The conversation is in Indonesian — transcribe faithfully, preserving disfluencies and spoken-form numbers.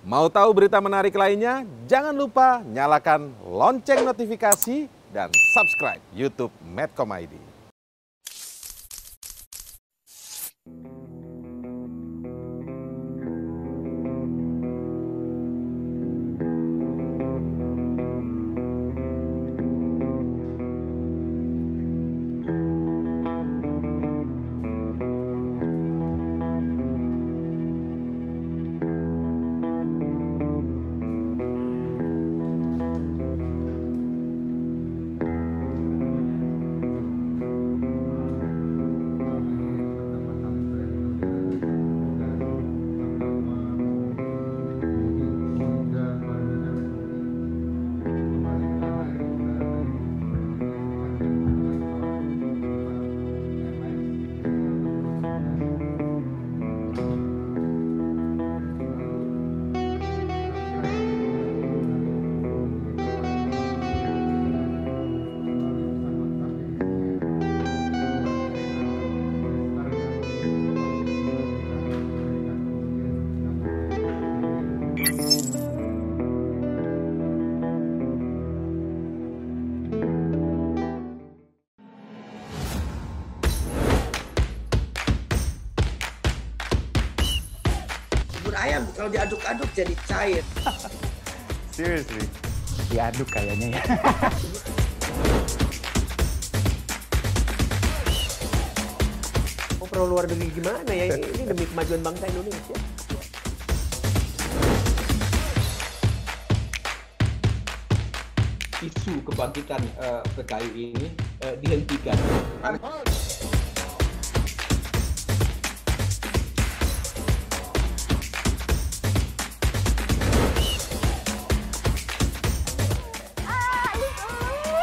Mau tahu berita menarik lainnya? Jangan lupa nyalakan lonceng notifikasi dan subscribe YouTube Medcom I D. Ayam kalau diaduk-aduk jadi cair. Seriously, diaduk kayaknya ya. Oh, pro luar negeri gimana ya? Ini demi kemajuan bangsa Indonesia. Isu kebangkitan uh, P K I ini uh, dihentikan.